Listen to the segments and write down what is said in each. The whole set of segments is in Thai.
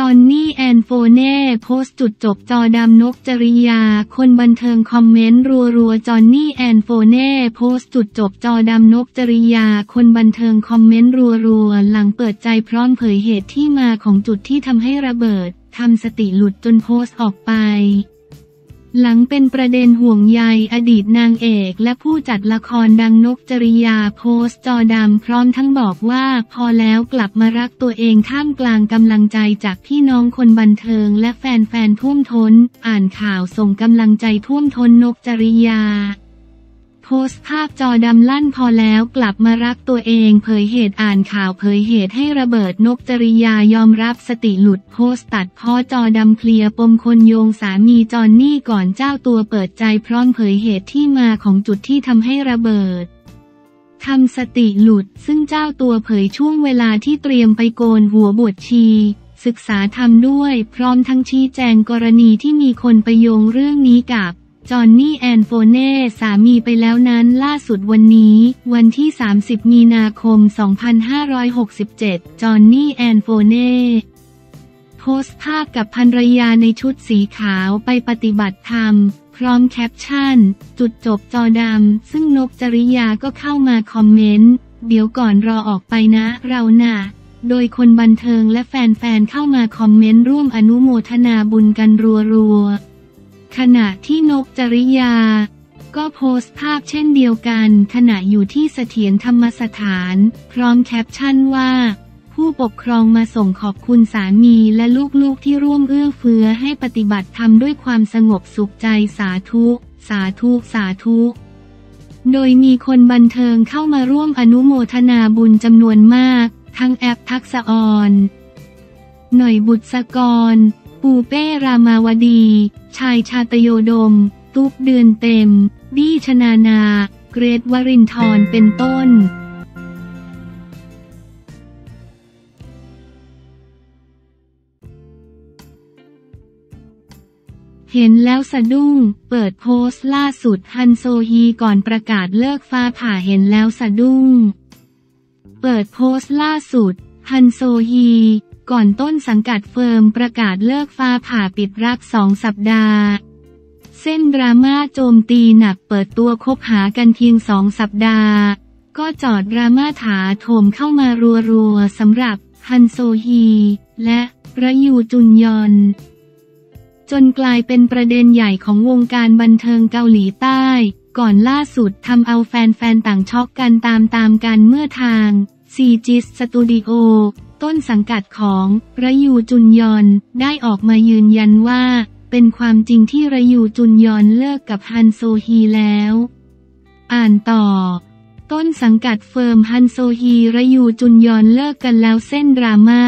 จอนนี่แอนโฟเน่โพสต์จุดจบจอดำนกจริยาคนบันเทิงคอมเมนต์รัวๆจอนนี่แอนโฟเน่โพสต์จุดจบจอดำนกจริยาคนบันเทิงคอมเมนต์รัวๆหลังเปิดใจพร้อมเผยเหตุที่มาของจุดที่ทำให้ระเบิดทำสติหลุดจนโพสต์ออกไปหลังเป็นประเด็นห่วงใยอดีตนางเอกและผู้จัดละครดังนกจริยาโพสต์จอดำพร้อมทั้งบอกว่าพอแล้วกลับมารักตัวเองท่ามกลางกำลังใจจากพี่น้องคนบันเทิงและแฟนๆท่วมท้นอ่านข่าวส่งกำลังใจท่วมท้นนกจริยาโพสต์ภาพจอดำลั่นพอแล้วกลับมารักตัวเองเผยเหตุอ่านข่าวเผยเหตุให้ระเบิดนกจริยายอมรับสติหลุดโพสต์ตัดพ้อจอดำเคลียร์ปมคนโยงสามีจอนนี่ก่อนเจ้าตัวเปิดใจพร้อมเผยเหตุที่มาของจุดที่ทำให้ระเบิดทำสติหลุดซึ่งเจ้าตัวเผยช่วงเวลาที่เตรียมไปโกนหัวบวชชีศึกษาธรรมด้วยพร้อมทั้งชี้แจงกรณีที่มีคนไปโยงเรื่องนี้กับจอนนี่แอนโฟเน่สามีไปแล้วนั้นล่าสุดวันนี้วันที่ 30 มีนาคม 2567 จอนนี่แอนโฟเน่โพสต์ภาพกับภรรยาในชุดสีขาวไปปฏิบัติธรรมพร้อมแคปชั่นจุดจบจอดำซึ่งนกจริยาก็เข้ามาคอมเมนต์เดี๋ยวก่อนรอออกไปนะเราน่ะโดยคนบันเทิงและแฟนๆเข้ามาคอมเมนต์ร่วมอนุโมทนาบุญกันรัวๆขณะที่นกจริยาก็โพสต์ภาพเช่นเดียวกันขณะอยู่ที่เสถียรธรรมสถานพร้อมแคปชั่นว่าผู้ปกครองมาส่งขอบคุณสามีและลูกๆที่ร่วมเอื้อเฟื้อให้ปฏิบัติธรรมด้วยความสงบสุขใจสาธุสาธุสาธุโดยมีคนบันเทิงเข้ามาร่วมอนุโมทนาบุญจำนวนมากทั้งแอปทักษอรหน่อยบุษกรปูเป้รามาวดีชายชาตโยดมตุ๊กเดือนเต็มดี้ชนานาเกรทวรินทร์เป็นต้นเห็นแล้วสะดุ้งเปิดโพสต์ล่าสุดฮันโซฮีก่อนประกาศเลิกฟ้าผ่าเห็นแล้วสะดุ้งเปิดโพสต์ล่าสุดฮันโซฮีก่อนต้นสังกัดเฟิร์มประกาศเลิกฟ้าผ่าปิดรัก2 สัปดาห์เส้นดราม่าโจมตีหนักเปิดตัวคบหากันเพียง2 สัปดาห์ก็จอดดราม่าถาโถมเข้ามารัวๆสำหรับฮันโซฮีและระยูจุนยอนจนกลายเป็นประเด็นใหญ่ของวงการบันเทิงเกาหลีใต้ก่อนล่าสุดทำเอาแฟนๆต่างช็อกกันตามกันเมื่อทางซีจิสสตูดิโอต้นสังกัดของระยูจุนยอนได้ออกมายืนยันว่าเป็นความจริงที่ระยูจุนยอนเลิกกับฮันโซฮีแล้วอ่านต่อต้นสังกัดเฟิร์มฮันโซฮีระยูจุนยอนเลิกกันแล้วเส้นดราม่า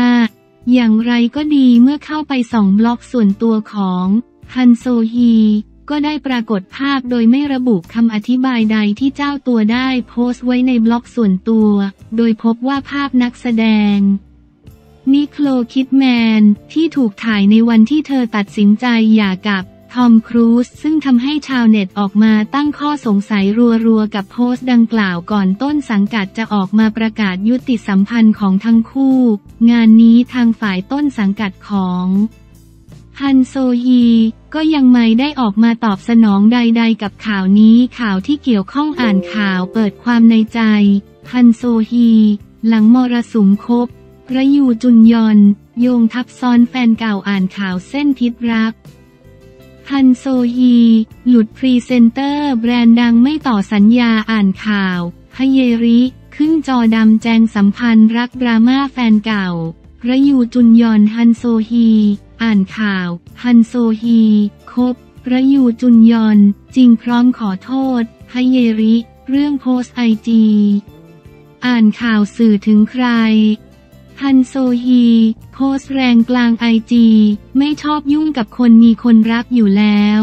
อย่างไรก็ดีเมื่อเข้าไปส่องบล็อกส่วนตัวของฮันโซฮีก็ได้ปรากฏภาพโดยไม่ระบุคำอธิบายใดที่เจ้าตัวได้โพสต์ไว้ในบล็อกส่วนตัวโดยพบว่าภาพนักแสดงนิโคลคิดแมนที่ถูกถ่ายในวันที่เธอตัดสินใจหย่ากับทอมครูซซึ่งทำให้ชาวเน็ตออกมาตั้งข้อสงสัยรัวๆกับโพสต์ดังกล่าวก่อนต้นสังกัดจะออกมาประกาศยุติสัมพันธ์ของทั้งคู่งานนี้ทางฝ่ายต้นสังกัดของฮันโซฮีก็ยังไม่ได้ออกมาตอบสนองใดๆกับข่าวนี้ข่าวที่เกี่ยวข้องอ่านข่าวเปิดความในใจฮันโซฮีหลังมรสุมคบระยูจุนยอนโยงทับซ้อนแฟนเก่าอ่านข่าวเส้นพิษรักฮันโซฮีหลุดพรีเซนเตอร์แบรนด์ดังไม่ต่อสัญญาอ่านข่าวฮเยริขึ้นจอดำแจงสัมพันธ์รักดราม่าแฟนเก่าระยูจุนยอนฮันโซฮีอ่านข่าวฮันโซฮีคบระยูจุนยอนจริงพร้อมขอโทษฮเยริเรื่องโพสต์ไอจีอ่านข่าวสื่อถึงใครฮันโซฮีโพสต์แรงกลางไอจีไม่ชอบยุ่งกับคนมีคนรักอยู่แล้ว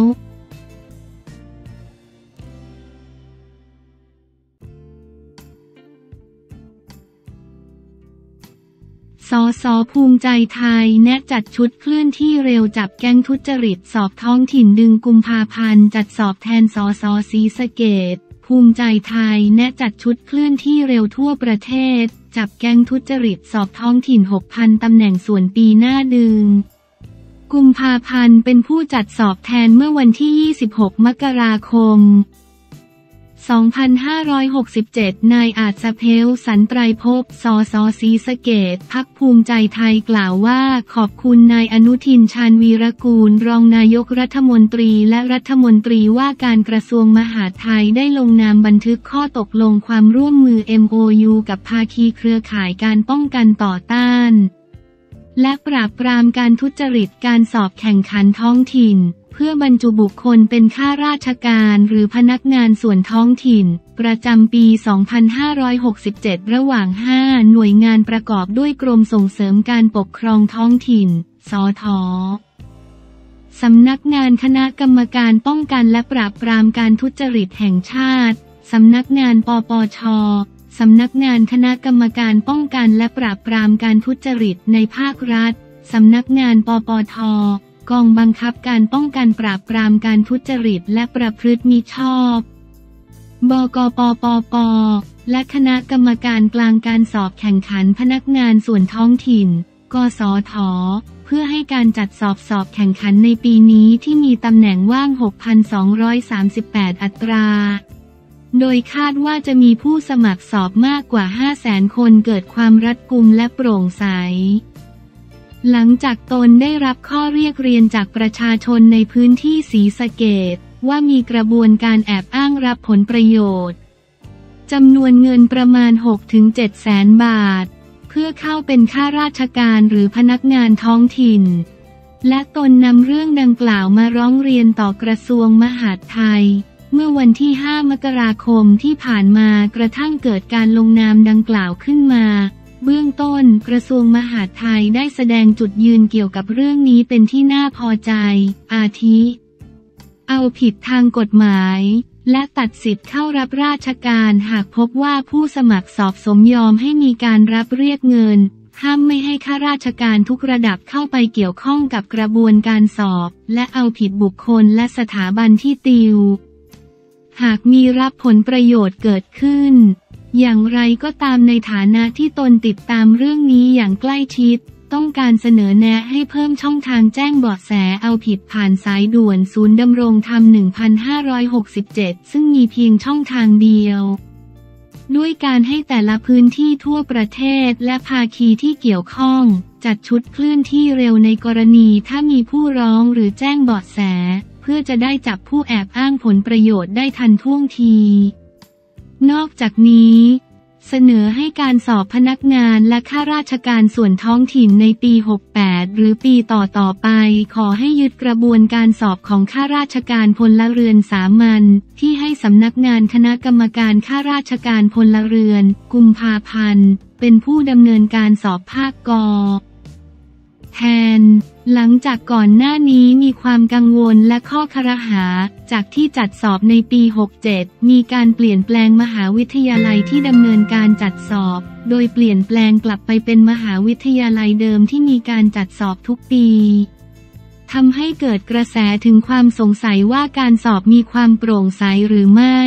สส.ภูมิใจไทยแนะจัดชุดเคลื่อนที่เร็วจับแก๊งทุจริตสอบท้องถิ่นดึงกุมภาพันธ์จัดสอบแทนสส.ศรีสะเกษ ภูมิใจไทยแนะจัดชุดเคลื่อนที่เร็วทั่วประเทศจับแก๊งทุจริตสอบท้องถิ่น 6,000 ตำแหน่งส่วนปีหน้าดึงกุมภาพันธ์เป็นผู้จัดสอบแทนเมื่อวันที่26มกราคม2567 นายอาจสเพลสันไตรภพ สส.ศรีสะเกษ พรรคภูมิใจไทยกล่าวว่าขอบคุณนายอนุทิน ชาญวีรกูลรองนายกรัฐมนตรีและรัฐมนตรีว่าการกระทรวงมหาดไทยได้ลงนามบันทึกข้อตกลงความร่วมมือ MOU กับภาคีเครือข่ายการป้องกันต่อต้านและปราบปรามการทุจริตการสอบแข่งขันท้องถิ่นเพื่อบรรจุบุคคลเป็นข้าราชการหรือพนักงานส่วนท้องถิ่นประจำปี 2567 ระหว่าง 5 หน่วยงานประกอบด้วยกรมส่งเสริมการปกครองท้องถิ่น สท.สำนักงานคณะกรรมการป้องกันและปราบปรามการทุจริตแห่งชาติสำนักงานปปชสำนักงานคณะกรรมการป้องกันและปราบปรามการทุจริตในภาครัฐสำนักงานปปท.กองบังคับการป้องกันปราบปรามการทุจริตและประพฤติมิชอบบกปปป.และคณะกรรมการกลางการสอบแข่งขันพนักงานส่วนท้องถิ่น กสท.เพื่อให้การจัดสอบแข่งขันในปีนี้ที่มีตำแหน่งว่าง 6,238 อัตราโดยคาดว่าจะมีผู้สมัครสอบมากกว่า 500,000 คนเกิดความรัดกุมและโปร่งใสหลังจากตนได้รับข้อเรียกเรียนจากประชาชนในพื้นที่ศรีสะเกษว่ามีกระบวนการแอบอ้างรับผลประโยชน์จำนวนเงินประมาณ 6-700,000 บาทเพื่อเข้าเป็นข้าราชการหรือพนักงานท้องถิ่นและตนนำเรื่องดังกล่าวมาร้องเรียนต่อกระทรวงมหาดไทยเมื่อวันที่ 5 มกราคมที่ผ่านมากระทั่งเกิดการลงนามดังกล่าวขึ้นมาเบื้องต้นกระทรวงมหาดไทยได้แสดงจุดยืนเกี่ยวกับเรื่องนี้เป็นที่น่าพอใจอาทิเอาผิดทางกฎหมายและตัดสิทธิ์เข้ารับราชการหากพบว่าผู้สมัครสอบสมยอมให้มีการรับเรียกเงินห้ามไม่ให้ข้าราชการทุกระดับเข้าไปเกี่ยวข้องกับกระบวนการสอบและเอาผิดบุคคลและสถาบันที่ติวหากมีรับผลประโยชน์เกิดขึ้นอย่างไรก็ตามในฐานะที่ตนติดตามเรื่องนี้อย่างใกล้ชิดต้องการเสนอแนะให้เพิ่มช่องทางแจ้งเบาะแสเอาผิดผ่านสายด่วนศูนย์ดำรงธรรม 1567 ซึ่งมีเพียงช่องทางเดียวด้วยการให้แต่ละพื้นที่ทั่วประเทศและภาคีที่เกี่ยวข้องจัดชุดเคลื่อนที่เร็วในกรณีถ้ามีผู้ร้องหรือแจ้งเบาะแสเพื่อจะได้จับผู้แอบอ้างผลประโยชน์ได้ทันท่วงทีนอกจากนี้เสนอให้การสอบพนักงานและข้าราชการส่วนท้องถิ่นในปี 68 หรือปีต่อไปขอให้ยึดกระบวนการสอบของข้าราชการพลเรือนสามัญที่ให้สำนักงานคณะกรรมการข้าราชการพลเรือนกุมภาพันธ์เป็นผู้ดำเนินการสอบภาคกแทนหลังจากก่อนหน้านี้มีความกังวลและข้อครหาจากที่จัดสอบในปี 67 มีการเปลี่ยนแปลงมหาวิทยาลัยที่ดำเนินการจัดสอบโดยเปลี่ยนแปลงกลับไปเป็นมหาวิทยาลัยเดิมที่มีการจัดสอบทุกปีทำให้เกิดกระแสถึงความสงสัยว่าการสอบมีความโปร่งใสหรือไม่